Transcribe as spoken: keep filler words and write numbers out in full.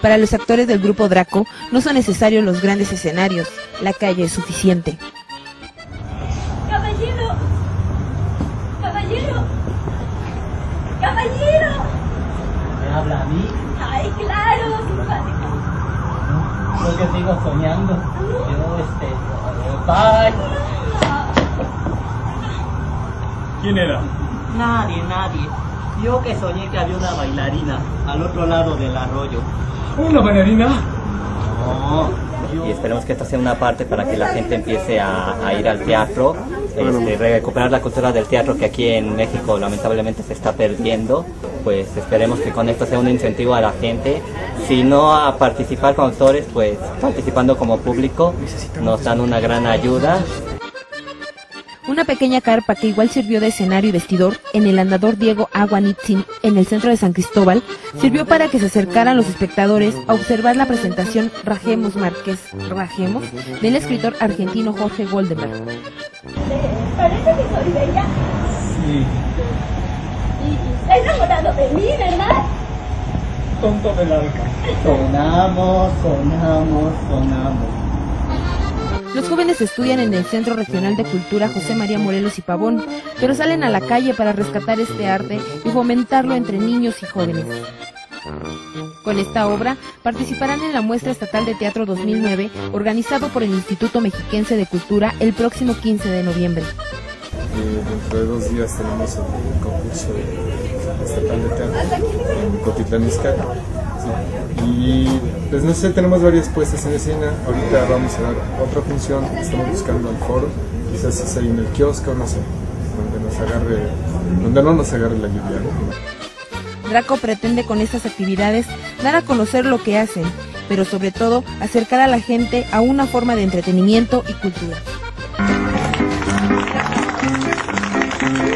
Para los actores del grupo Draco no son necesarios los grandes escenarios, la calle es suficiente. ¡Caballero! ¡Caballero! ¡Caballero! ¿Me habla a mí? ¡Ay, claro! Yo que sigo soñando. Yo, este... ¡Bye! ¿Quién era? Nadie, nadie. Yo que soñé que había una bailarina al otro lado del arroyo. ¿Una bailarina? No. Y esperemos que esta sea una parte para que la gente empiece a, a ir al teatro, este, recuperar la cultura del teatro que aquí en México lamentablemente se está perdiendo. Pues esperemos que con esto sea un incentivo a la gente, si no a participar con autores, pues participando como público nos dan una gran ayuda. Una pequeña carpa que igual sirvió de escenario y vestidor en el andador Diego Aguanitzin en el centro de San Cristóbal sirvió para que se acercaran los espectadores a observar la presentación Rajemos Márquez, Rajemos, del escritor argentino Jorge Goldemar. ¿Parece que soy bella? Sí. ¿Y está enamorado de mí, verdad? Tonto del arca. Sonamos, sonamos, sonamos. Los jóvenes estudian en el Centro Regional de Cultura José María Morelos y Pavón, pero salen a la calle para rescatar este arte y fomentarlo entre niños y jóvenes. Con esta obra participarán en la Muestra Estatal de Teatro dos mil nueve, organizado por el Instituto Mexiquense de Cultura el próximo quince de noviembre. Eh, dentro de dos días tenemos el concurso estatal de teatro en Cotitlán Izcalli. Sí. Y pues no sé, tenemos varias puestas en escena. Ahorita vamos a dar otra función, estamos buscando el foro, quizás sea en el kiosco, no sé, donde nos agarre, donde no nos agarre la lluvia, ¿no? Draco pretende con estas actividades dar a conocer lo que hacen, pero sobre todo acercar a la gente a una forma de entretenimiento y cultura. Thank you.